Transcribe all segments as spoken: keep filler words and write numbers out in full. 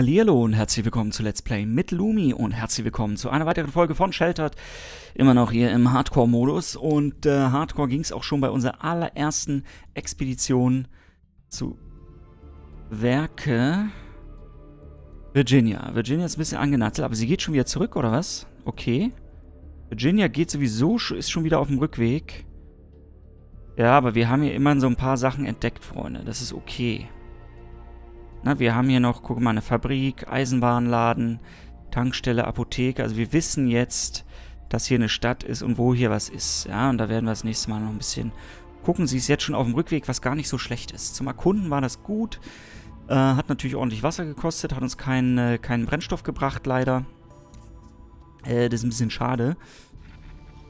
Hallihallo und herzlich willkommen zu Let's Play mit Loomey und herzlich willkommen zu einer weiteren Folge von Sheltered. Immer noch hier im Hardcore-Modus und äh, Hardcore ging es auch schon bei unserer allerersten Expedition zu Werke Virginia. Virginia ist ein bisschen angenatzelt, aber sie geht schon wieder zurück, oder was? Okay. Virginia geht sowieso, ist schon wieder auf dem Rückweg. Ja, aber wir haben hier immerhin so ein paar Sachen entdeckt, Freunde. Das ist okay. Na, wir haben hier noch, guck mal, eine Fabrik, Eisenbahnladen, Tankstelle, Apotheke. Also wir wissen jetzt, dass hier eine Stadt ist und wo hier was ist. Ja, und da werden wir das nächste Mal noch ein bisschen gucken. Sie ist jetzt schon auf dem Rückweg, was gar nicht so schlecht ist. Zum Erkunden war das gut. Äh, hat natürlich ordentlich Wasser gekostet, hat uns keinen äh, keinen Brennstoff gebracht, leider. Äh, das ist ein bisschen schade.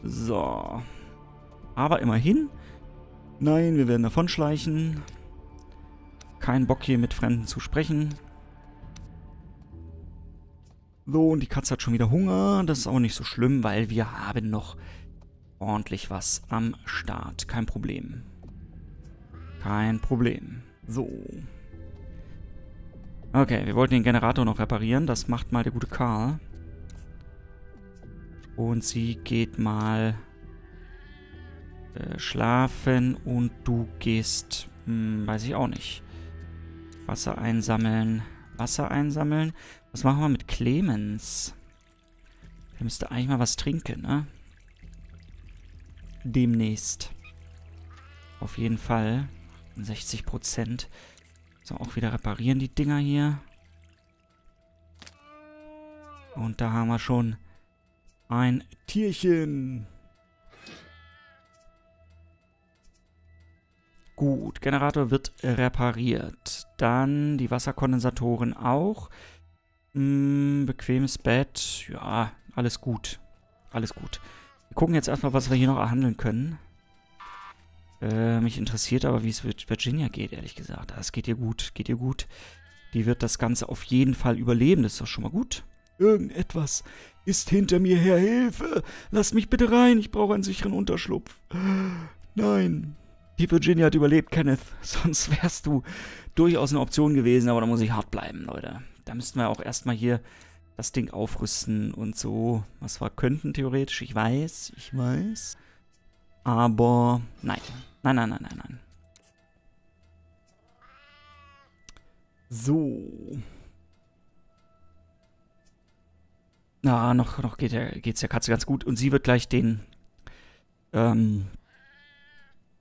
So. Aber immerhin. Nein, wir werden davonschleichen. Kein Bock hier mit Fremden zu sprechen. So, und die Katze hat schon wieder Hunger. Das ist auch nicht so schlimm, weil wir haben noch ordentlich was am Start. Kein Problem. Kein Problem. So. Okay, wir wollten den Generator noch reparieren. Das macht mal der gute Karl. Und sie geht mal äh, schlafen und du gehst, hm, weiß ich auch nicht. Wasser einsammeln. Wasser einsammeln. Was machen wir mit Clemens? Der müsste eigentlich mal was trinken, ne? Demnächst. Auf jeden Fall. sechzig Prozent. So, auch wieder reparieren die Dinger hier. Und da haben wir schon ein Tierchen. Gut, Generator wird repariert. Dann die Wasserkondensatoren auch. Hm, bequemes Bett. Ja, alles gut. Alles gut. Wir gucken jetzt erstmal, was wir hier noch erhandeln können. Äh, mich interessiert aber, wie es mit Virginia geht, ehrlich gesagt. Es geht ihr gut, geht ihr gut. Die wird das Ganze auf jeden Fall überleben. Das ist doch schon mal gut. Irgendetwas ist hinter mir her. Hilfe! Lasst mich bitte rein. Ich brauche einen sicheren Unterschlupf. Nein. Die Virginia hat überlebt, Kenneth. Sonst wärst du durchaus eine Option gewesen, aber da muss ich hart bleiben, Leute. Da müssten wir auch erstmal hier das Ding aufrüsten und so. Was wir könnten theoretisch, ich weiß, ich weiß. Aber nein. Nein, nein, nein, nein, nein. So. Na, noch, noch geht der, geht's der Katze ganz gut. Und sie wird gleich den, ähm,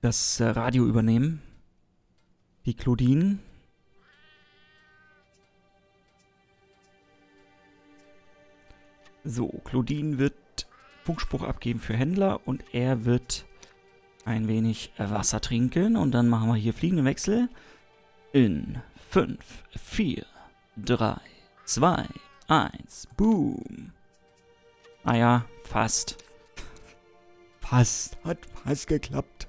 das Radio übernehmen. Die Claudine. So, Claudine wird Funkspruch abgeben für Händler und er wird ein wenig Wasser trinken. Und dann machen wir hier fliegenden Wechsel. In fünf, vier, drei, zwei, eins. Boom. Ah ja, fast. Fast. Hat fast geklappt.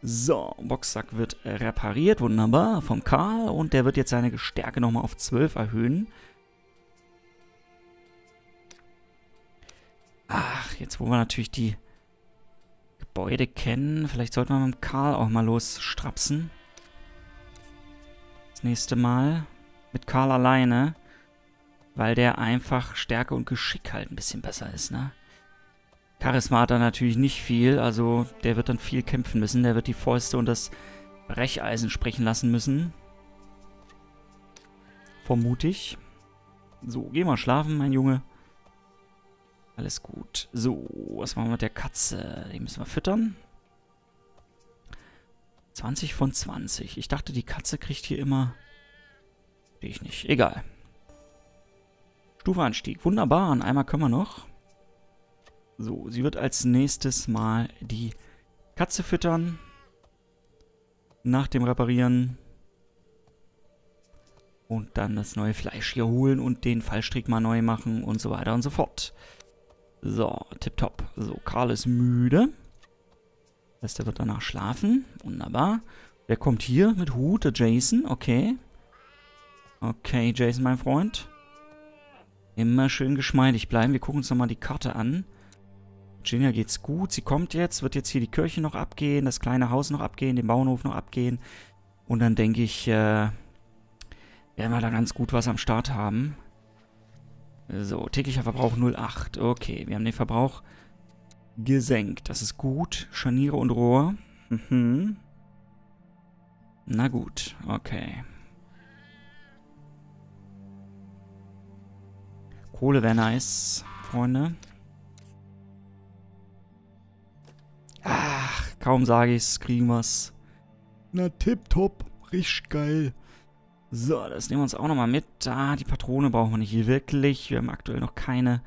So, Boxsack wird repariert, wunderbar, vom Karl. Und der wird jetzt seine Stärke nochmal auf zwölf erhöhen. Ach, jetzt wo wir natürlich die Gebäude kennen, vielleicht sollten wir mit dem Karl auch mal losstrapsen. Das nächste Mal mit Karl alleine, weil der einfach Stärke und Geschick halt ein bisschen besser ist, ne? Charisma hat er natürlich nicht viel, also der wird dann viel kämpfen müssen. Der wird die Fäuste und das Brecheisen sprechen lassen müssen. Vermutlich. So, geh mal schlafen, mein Junge. Alles gut. So, was machen wir mit der Katze? Die müssen wir füttern. zwanzig von zwanzig. Ich dachte, die Katze kriegt hier immer... Sehe ich nicht. Egal. Stufeanstieg. Wunderbar. Und einmal können wir noch... So, sie wird als nächstes mal die Katze füttern. Nach dem Reparieren. Und dann das neue Fleisch hier holen und den Fallstrick mal neu machen und so weiter und so fort. So, tipptopp. So, Karl ist müde. Das heißt, der wird danach schlafen. Wunderbar. Wer kommt hier mit Hut? Der Jason, okay. Okay, Jason, mein Freund. Immer schön geschmeidig bleiben. Wir gucken uns nochmal die Karte an. Virginia geht's gut, sie kommt jetzt, wird jetzt hier die Kirche noch abgehen, das kleine Haus noch abgehen, den Bauernhof noch abgehen und dann denke ich, äh, werden wir da ganz gut was am Start haben. So, täglicher Verbrauch null Komma acht. Okay, wir haben den Verbrauch gesenkt. Das ist gut. Scharniere und Rohr. Mhm. Na gut, okay. Kohle wäre nice, Freunde. Ach, kaum sage ich's, kriegen wir's. Na tipptopp, richtig geil. So, das nehmen wir uns auch nochmal mit. Ah, die Patrone brauchen wir nicht hier wirklich. Wir haben aktuell noch keine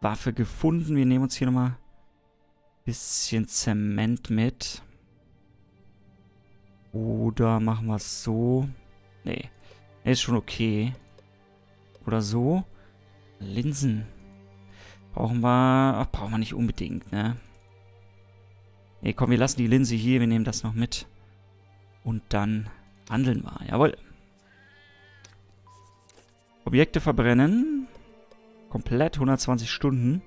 Waffe gefunden. Wir nehmen uns hier nochmal ein bisschen Zement mit. Oder machen wir es so. Nee, ist schon okay. Oder so. Linsen. Brauchen wir... Ach, brauchen wir nicht unbedingt, ne? Nee, komm, wir lassen die Linse hier. Wir nehmen das noch mit. Und dann handeln wir. Jawohl. Objekte verbrennen. Komplett hundertzwanzig Stunden.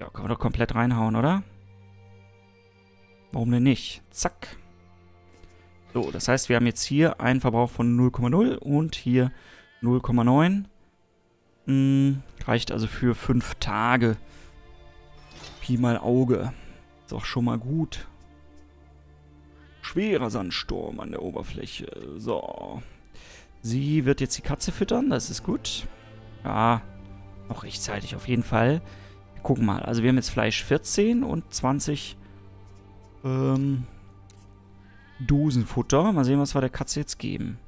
Ja, können wir doch komplett reinhauen, oder? Warum denn nicht? Zack. So, das heißt, wir haben jetzt hier einen Verbrauch von null Komma null und hier null Komma neun. Hm, reicht also für fünf Tage. Pi mal Auge. Ist auch schon mal gut. Schwerer Sandsturm an der Oberfläche. So. Sie wird jetzt die Katze füttern. Das ist gut. Ja, noch rechtzeitig auf jeden Fall. Wir gucken mal. Also wir haben jetzt Fleisch vierzehn und zwanzig ähm, Dosenfutter. Mal sehen, was wir der Katze jetzt geben.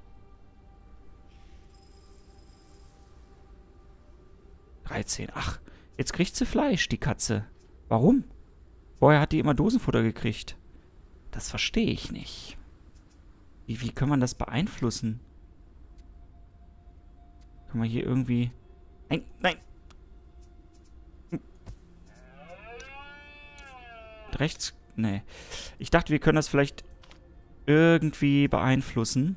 dreizehn. Ach, jetzt kriegt sie Fleisch, die Katze. Warum? Vorher hat die immer Dosenfutter gekriegt. Das verstehe ich nicht. Wie, wie kann man das beeinflussen? Kann man hier irgendwie... Nein, nein! Hm. Rechts? Nee. Ich dachte, wir können das vielleicht irgendwie beeinflussen.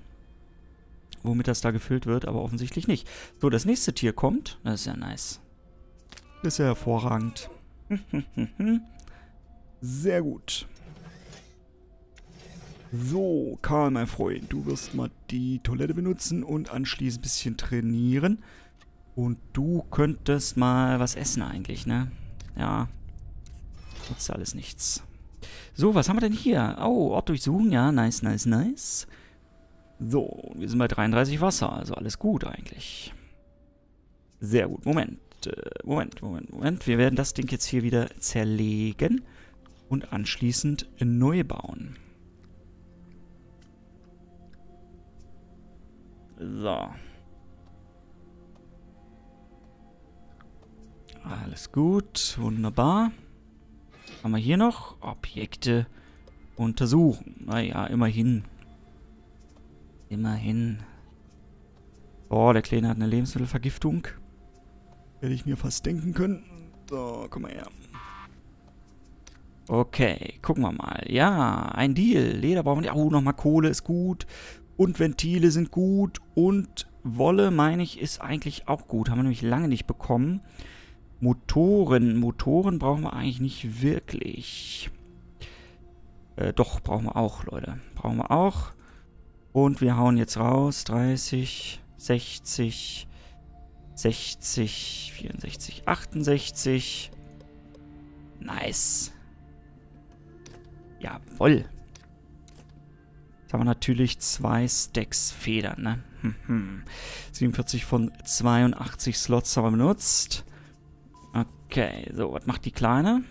Womit das da gefüllt wird, aber offensichtlich nicht. So, das nächste Tier kommt. Das ist ja nice. Das ist ja hervorragend. Sehr gut. So, Karl, mein Freund, du wirst mal die Toilette benutzen und anschließend ein bisschen trainieren. Und du könntest mal was essen eigentlich, ne? Ja. Nutzt alles nichts. So, was haben wir denn hier? Oh, Ort durchsuchen, ja, nice, nice, nice. So, wir sind bei dreiunddreißig Wasser, also alles gut eigentlich. Sehr gut, Moment, Moment, Moment, Moment. Wir werden das Ding jetzt hier wieder zerlegen und anschließend neu bauen. So. Alles gut. Wunderbar. Haben wir hier noch? Objekte untersuchen. Naja, immerhin. Immerhin. Oh, der Kleine hat eine Lebensmittelvergiftung. Hätte ich mir fast denken können. So, komm mal her. Okay, gucken wir mal. Ja, ein Deal. Leder brauchen wir. Oh, nochmal Kohle ist gut. Und Ventile sind gut. Und Wolle, meine ich, ist eigentlich auch gut. Haben wir nämlich lange nicht bekommen. Motoren. Motoren brauchen wir eigentlich nicht wirklich. Äh, doch, brauchen wir auch, Leute. Brauchen wir auch. Und wir hauen jetzt raus. dreißig, sechzig, sechzig, vierundsechzig, achtundsechzig. Nice. Jawohl. Haben wir natürlich zwei Stacks Federn, ne? siebenundvierzig von zweiundachtzig Slots haben wir benutzt. Okay, so, was macht die Kleine?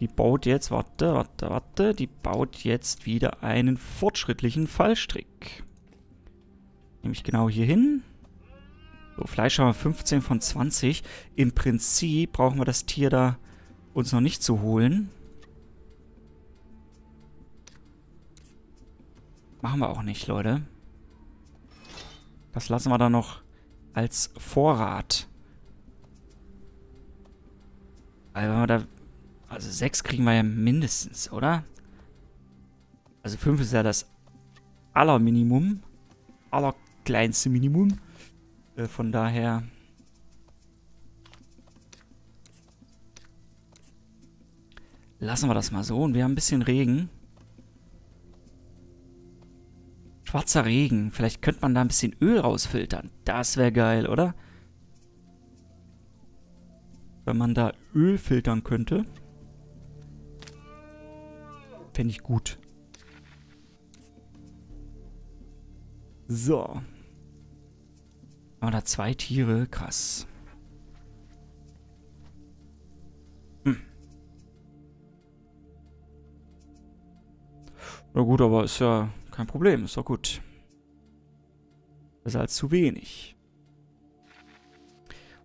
Die baut jetzt, warte, warte, warte, die baut jetzt wieder einen fortschrittlichen Fallstrick. Nehme ich genau hier hin. So, Fleisch haben wir fünfzehn von zwanzig. Im Prinzip brauchen wir das Tier da uns noch nicht zu holen. Machen wir auch nicht, Leute. Das lassen wir dann noch als Vorrat. Weil wenn wir da... Also sechs kriegen wir ja mindestens, oder? Also fünf ist ja das Allerminimum. Allerkleinste Minimum. Äh, von daher... Lassen wir das mal so. Und wir haben ein bisschen Regen. Schwarzer Regen. Vielleicht könnte man da ein bisschen Öl rausfiltern. Das wäre geil, oder? Wenn man da Öl filtern könnte. Fände ich gut. So. Aber da zwei Tiere. Krass. Hm. Na gut, aber ist ja... kein Problem, ist doch gut. Besser als zu wenig.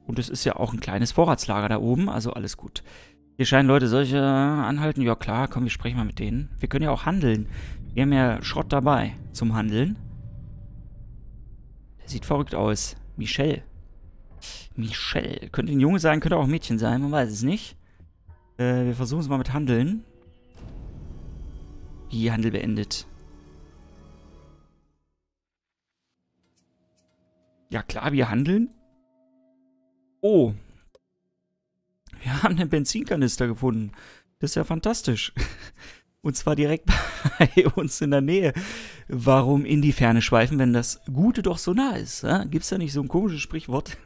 Und es ist ja auch ein kleines Vorratslager da oben, also alles gut. Hier scheinen Leute solche anhalten. Ja klar, komm, wir sprechen mal mit denen. Wir können ja auch handeln. Wir haben ja Schrott dabei zum Handeln. Der sieht verrückt aus. Michelle. Michelle. Könnte ein Junge sein, könnte auch ein Mädchen sein, man weiß es nicht. Äh, wir versuchen es mal mit Handeln. Wie Handel beendet. Ja klar, wir handeln. Oh. Wir haben einen Benzinkanister gefunden. Das ist ja fantastisch. Und zwar direkt bei uns in der Nähe. Warum in die Ferne schweifen, wenn das Gute doch so nah ist? Ja? Gibt es da nicht so ein komisches Sprichwort?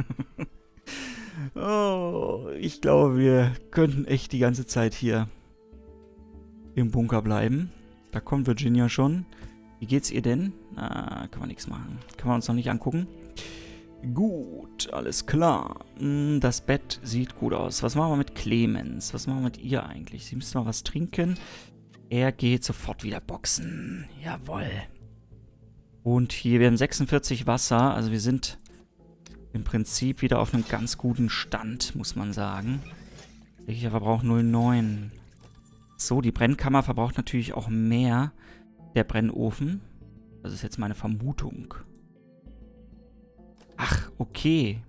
Oh, ich glaube, wir könnten echt die ganze Zeit hier im Bunker bleiben. Da kommt Virginia schon. Wie geht's ihr denn? Ah, kann man nichts machen. Kann man uns noch nicht angucken. Gut, alles klar. Das Bett sieht gut aus. Was machen wir mit Clemens? Was machen wir mit ihr eigentlich? Sie müsste mal was trinken. Er geht sofort wieder boxen. Jawohl. Und hier, wir haben sechsundvierzig Wasser. Also wir sind im Prinzip wieder auf einem ganz guten Stand, muss man sagen. Welcher Verbrauch null Komma neun. So, die Brennkammer verbraucht natürlich auch mehr. Der Brennofen. Das ist jetzt meine Vermutung. Ach, okay.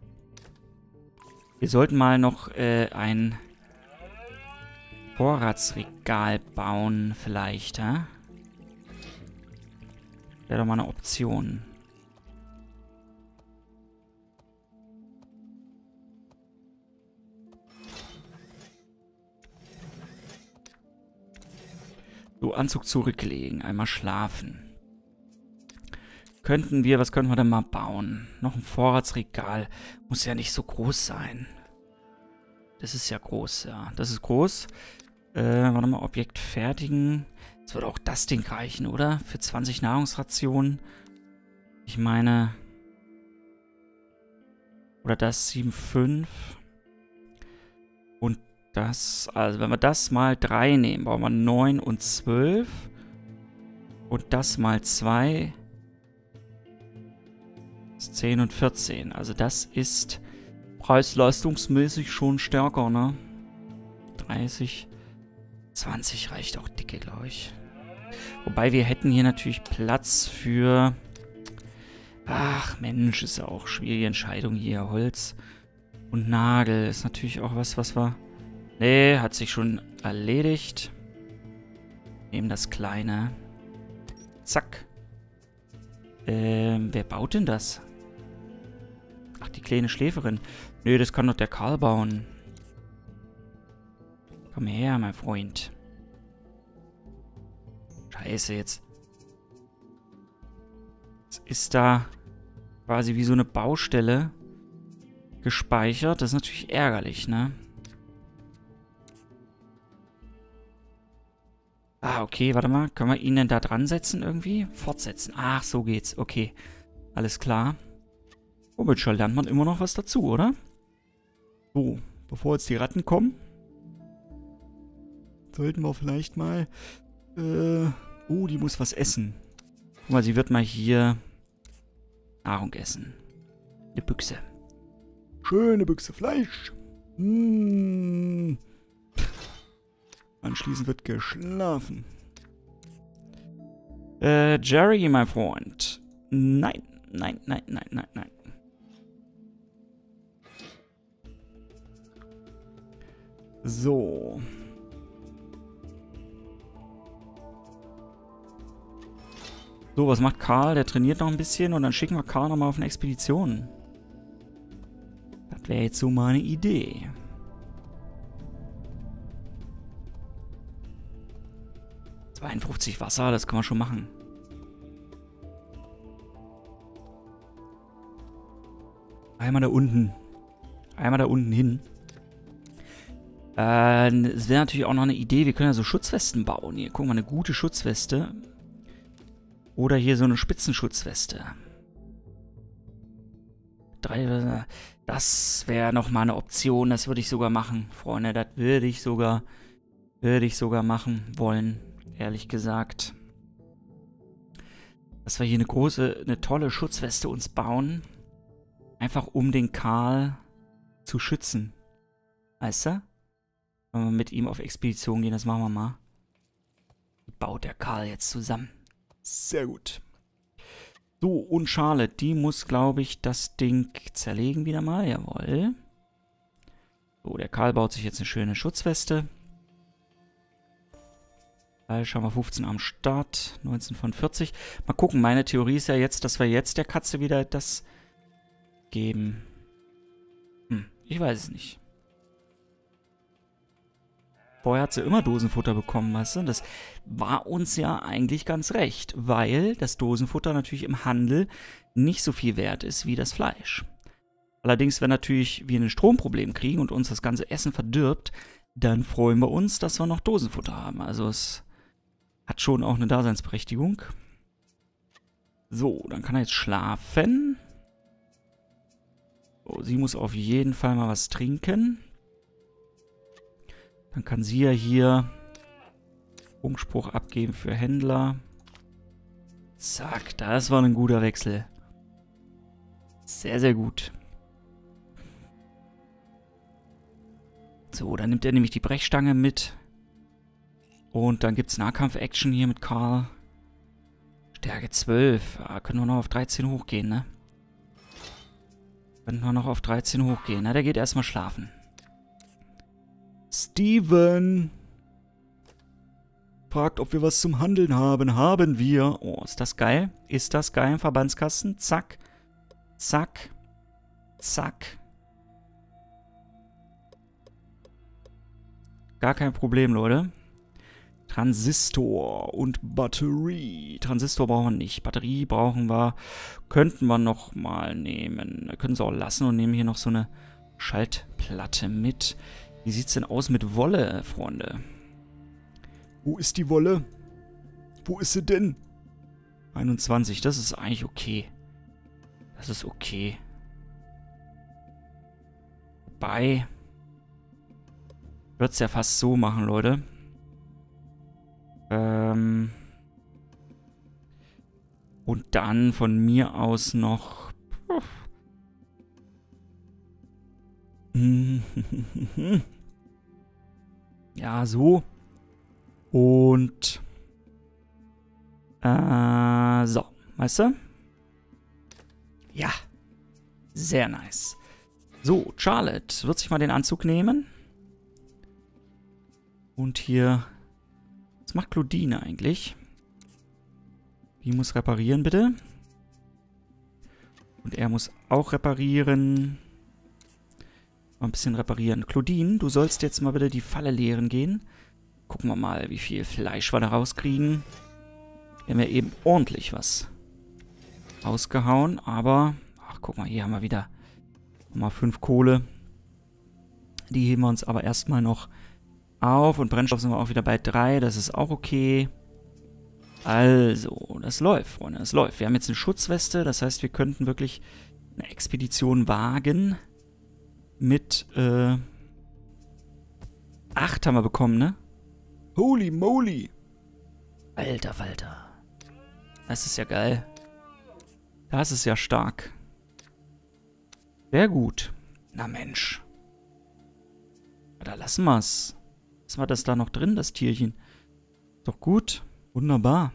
Wir sollten mal noch äh, ein Vorratsregal bauen vielleicht, hä? Wäre doch mal eine Option. So, Anzug zurücklegen, einmal schlafen. Könnten wir, was könnten wir denn mal bauen? Noch ein Vorratsregal. Muss ja nicht so groß sein. Das ist ja groß, ja. Das ist groß. Äh, warte mal, Objekt fertigen. Jetzt würde auch das Ding reichen, oder? Für zwanzig Nahrungsrationen. Ich meine... Oder das sieben Komma fünf. Und das... Also, wenn wir das mal drei nehmen, brauchen wir neun und zwölf. Und das mal zwei... zehn und vierzehn. Also das ist preis-leistungsmäßig schon stärker, ne? dreißig, zwanzig reicht auch dicke, glaube ich. Wobei wir hätten hier natürlich Platz für... Ach Mensch, ist ja auch schwierige Entscheidung hier. Holz und Nagel ist natürlich auch was, was wir... Nee, hat sich schon erledigt. Nehmen das Kleine. Zack. Ähm, wer baut denn das? Ach, die kleine Schläferin. Nö, das kann doch der Karl bauen. Komm her, mein Freund. Scheiße, jetzt. Jetzt ist da quasi wie so eine Baustelle gespeichert. Das ist natürlich ärgerlich, ne? Ah, okay, warte mal. Können wir ihn denn da dran setzen irgendwie? Fortsetzen. Ach, so geht's. Okay, alles klar. Womit schon lernt man immer noch was dazu, oder? So, bevor jetzt die Ratten kommen, sollten wir vielleicht mal... Äh, oh, die muss was essen. Guck mal, sie wird mal hier Nahrung essen. Eine Büchse. Schöne Büchse Fleisch. Mmh. Anschließend wird geschlafen. Äh, Jerry, mein Freund. Nein, nein, nein, nein, nein, nein. So. So, was macht Karl? Der trainiert noch ein bisschen und dann schicken wir Karl nochmal auf eine Expedition. Das wäre jetzt so meine Idee. zweiundfünfzig Wasser, das kann man schon machen. Einmal da unten. Einmal da unten hin. Äh, es wäre natürlich auch noch eine Idee, wir können ja so Schutzwesten bauen. Hier, guck mal, eine gute Schutzweste. Oder hier so eine Spitzenschutzweste. Drei, das wäre nochmal eine Option. Das würde ich sogar machen, Freunde. Das würde ich sogar, würde ich sogar machen wollen, ehrlich gesagt. Dass wir hier eine große, eine tolle Schutzweste uns bauen. Einfach um den Karl zu schützen. Weißt du? Wenn wir mit ihm auf Expedition gehen, das machen wir mal. Baut der Karl jetzt zusammen. Sehr gut. So, und Charlotte, die muss, glaube ich, das Ding zerlegen wieder mal. Jawohl. So, der Karl baut sich jetzt eine schöne Schutzweste. Schauen wir, fünfzehn am Start. neunzehn von vierzig. Mal gucken, meine Theorie ist ja jetzt, dass wir jetzt der Katze wieder das geben. Hm, ich weiß es nicht. Vorher hat sie immer Dosenfutter bekommen, weißt du? Das war uns ja eigentlich ganz recht, weil das Dosenfutter natürlich im Handel nicht so viel wert ist wie das Fleisch. Allerdings, wenn natürlich wir ein Stromproblem kriegen und uns das ganze Essen verdirbt, dann freuen wir uns, dass wir noch Dosenfutter haben. Also es hat schon auch eine Daseinsberechtigung. So, dann kann er jetzt schlafen. Oh, sie muss auf jeden Fall mal was trinken. Dann kann sie ja hier Funkspruch abgeben für Händler. Zack, das war ein guter Wechsel. Sehr, sehr gut. So, dann nimmt er nämlich die Brechstange mit. Und dann gibt es Nahkampf-Action hier mit Karl. Stärke zwölf. Ah, können wir noch auf dreizehn hochgehen, ne? Können wir noch auf dreizehn hochgehen. Na, der geht erstmal schlafen. Steven fragt, ob wir was zum Handeln haben. Haben wir. Oh, ist das geil? Ist das geil im Verbandskasten? Zack. Zack. Zack. Gar kein Problem, Leute. Transistor und Batterie. Transistor brauchen wir nicht. Batterie brauchen wir. Könnten wir nochmal nehmen. Können sie auch lassen und nehmen hier noch so eine Schaltplatte mit. Wie sieht's denn aus mit Wolle, Freunde? Wo ist die Wolle? Wo ist sie denn? einundzwanzig, das ist eigentlich okay. Das ist okay. Wobei, ich würde es ja fast so machen, Leute. Ähm. Und dann von mir aus noch... Ja, so. Und... Äh, so. Weißt du? Ja. Sehr nice. So, Charlotte wird sich mal den Anzug nehmen. Und hier... Was macht Claudine eigentlich? Die muss reparieren, bitte. Und er muss auch reparieren. Mal ein bisschen reparieren. Claudine, du sollst jetzt mal bitte die Falle leeren gehen. Gucken wir mal, wie viel Fleisch wir da rauskriegen. Wir haben ja eben ordentlich was ausgehauen, aber... Ach, guck mal, hier haben wir wieder nochmal fünf Kohle. Die heben wir uns aber erstmal noch auf. Und Brennstoff sind wir auch wieder bei drei, das ist auch okay. Also, das läuft, Freunde, das läuft. Wir haben jetzt eine Schutzweste, das heißt, wir könnten wirklich eine Expedition wagen. Mit, äh, acht haben wir bekommen, ne? Holy moly! Alter, Walter. Das ist ja geil. Das ist ja stark. Sehr gut. Na Mensch. Da lassen wir's. Lassen wir das da noch drin, das Tierchen. Doch gut. Wunderbar.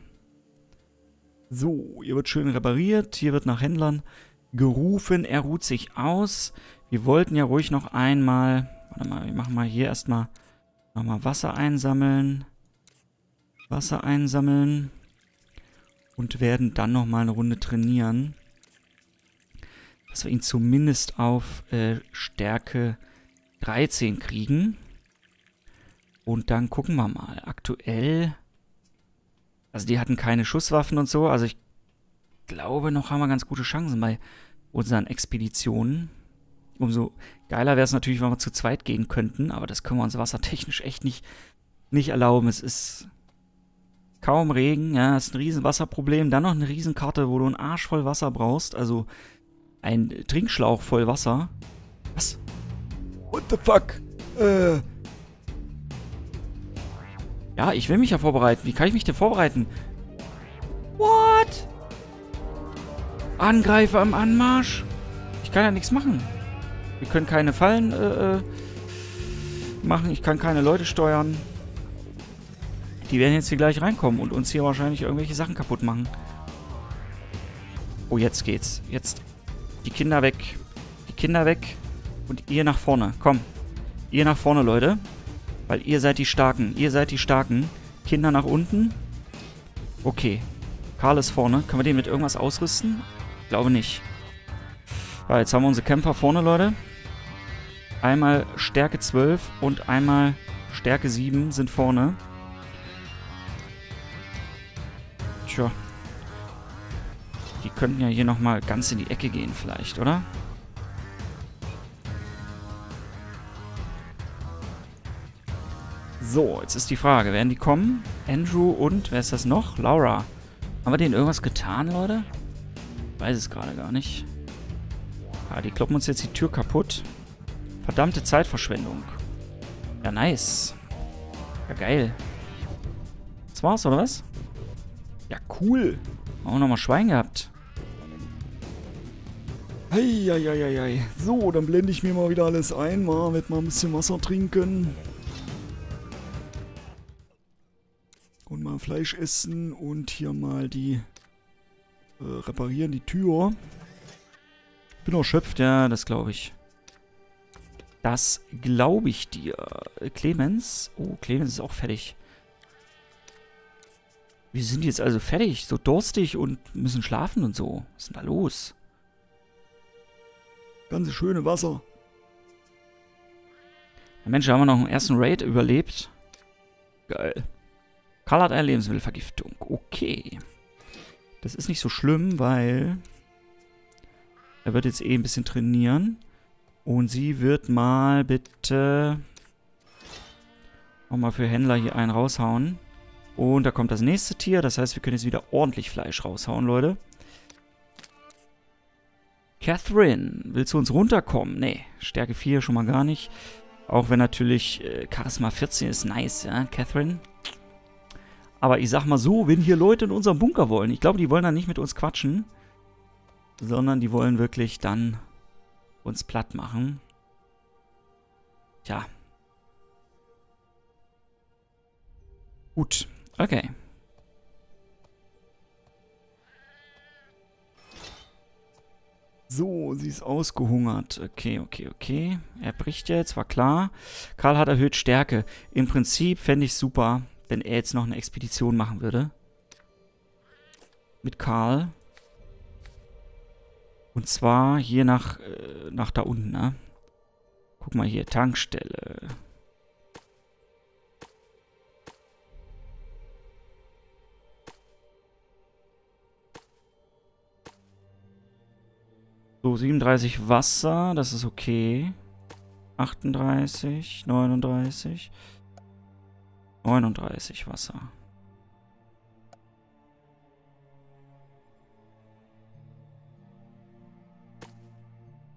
So, hier wird schön repariert. Hier wird nach Händlern gerufen. Er ruht sich aus. Wir wollten ja ruhig noch einmal... Warte mal, wir machen mal hier erstmal nochmal Wasser einsammeln. Wasser einsammeln. Und werden dann nochmal eine Runde trainieren. Dass wir ihn zumindest auf äh, Stärke dreizehn kriegen. Und dann gucken wir mal. Aktuell... Also die hatten keine Schusswaffen und so. Also ich glaube, noch haben wir ganz gute Chancen bei... unseren Expeditionen. Umso geiler wäre es natürlich, wenn wir zu zweit gehen könnten, aber das können wir uns wassertechnisch echt nicht, nicht erlauben. Es ist kaum Regen, ja, es ist ein riesen Wasserproblem. Dann noch eine riesen Karte, wo du einen Arsch voll Wasser brauchst, also ein Trinkschlauch voll Wasser. Was? What the fuck? Äh... Ja, ich will mich ja vorbereiten. Wie kann ich mich denn vorbereiten? What? Angreifer im Anmarsch? Ich kann ja nichts machen. Wir können keine Fallen äh, machen. Ich kann keine Leute steuern. Die werden jetzt hier gleich reinkommen und uns hier wahrscheinlich irgendwelche Sachen kaputt machen. Oh, jetzt geht's. Jetzt die Kinder weg. Die Kinder weg. Und ihr nach vorne. Komm. Ihr nach vorne, Leute. Weil ihr seid die Starken. Ihr seid die Starken. Kinder nach unten. Okay. Karl ist vorne. Können wir den mit irgendwas ausrüsten? Ich glaube nicht. Ja, jetzt haben wir unsere Kämpfer vorne, Leute. Einmal Stärke zwölf und einmal Stärke sieben sind vorne. Tja. Die könnten ja hier nochmal ganz in die Ecke gehen vielleicht, oder? So, jetzt ist die Frage, werden die kommen? Andrew und, wer ist das noch? Laura. Haben wir denen irgendwas getan, Leute? Ich weiß es gerade gar nicht. Ah, die kloppen uns jetzt die Tür kaputt. Verdammte Zeitverschwendung. Ja, nice. Ja, geil. Das war's, oder was? Ja, cool. Haben wir nochmal Schwein gehabt. Hei, hei, hei, hei. So, dann blende ich mir mal wieder alles ein. Mal, werd mal ein bisschen Wasser trinken. Und mal Fleisch essen und hier mal die äh, reparieren die Tür. Bin erschöpft, ja, das glaube ich. Das glaube ich dir. Clemens. Oh, Clemens ist auch fertig. Wir sind jetzt also fertig, so durstig und müssen schlafen und so. Was ist denn da los? Ganze schöne Wasser. Ja, Mensch, da haben wir noch einen ersten Raid überlebt. Geil. Karl hat eine Lebensmittelvergiftung. Okay. Das ist nicht so schlimm, weil er wird jetzt eh ein bisschen trainieren. Und sie wird mal bitte nochmal für Händler hier einen raushauen. Und da kommt das nächste Tier. Das heißt, wir können jetzt wieder ordentlich Fleisch raushauen, Leute. Catherine, willst du uns runterkommen? Nee, Stärke vier schon mal gar nicht. Auch wenn natürlich Charisma vierzehn ist nice, ja, Catherine. Aber ich sag mal so, wenn hier Leute in unserem Bunker wollen, ich glaube, die wollen dann nicht mit uns quatschen, sondern die wollen wirklich dann uns platt machen. Tja. Gut, okay. So, sie ist ausgehungert. Okay, okay, okay. Er bricht jetzt, war klar. Karl hat erhöht Stärke. Im Prinzip fände ich super, wenn er jetzt noch eine Expedition machen würde. Mit Karl. Und zwar hier nach, äh, nach da unten, ne? Guck mal hier, Tankstelle. So, siebenunddreißig Wasser, das ist okay. achtunddreißig, neununddreißig... neununddreißig Wasser.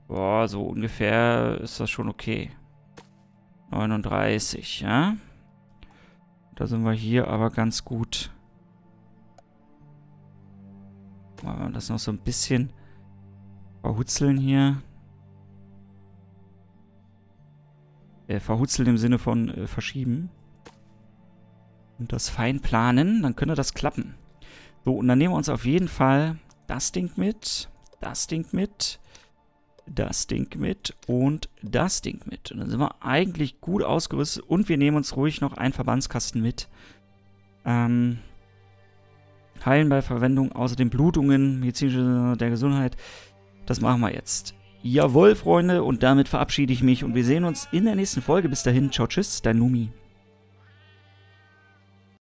Boah, so ungefähr ist das schon okay. neununddreißig, ja? Da sind wir hier aber ganz gut. Mal, wenn wir das noch so ein bisschen verhutzeln hier. Äh, verhutzeln im Sinne von äh, verschieben. Und das fein planen, dann könnte das klappen. So, und dann nehmen wir uns auf jeden Fall das Ding mit, das Ding mit, das Ding mit und das Ding mit. Und dann sind wir eigentlich gut ausgerüstet und wir nehmen uns ruhig noch einen Verbandskasten mit. Ähm, heilen bei Verwendung, außerdem Blutungen, medizinische der Gesundheit. Das machen wir jetzt. Jawohl, Freunde, und damit verabschiede ich mich und wir sehen uns in der nächsten Folge. Bis dahin, ciao, tschüss, dein Loomey.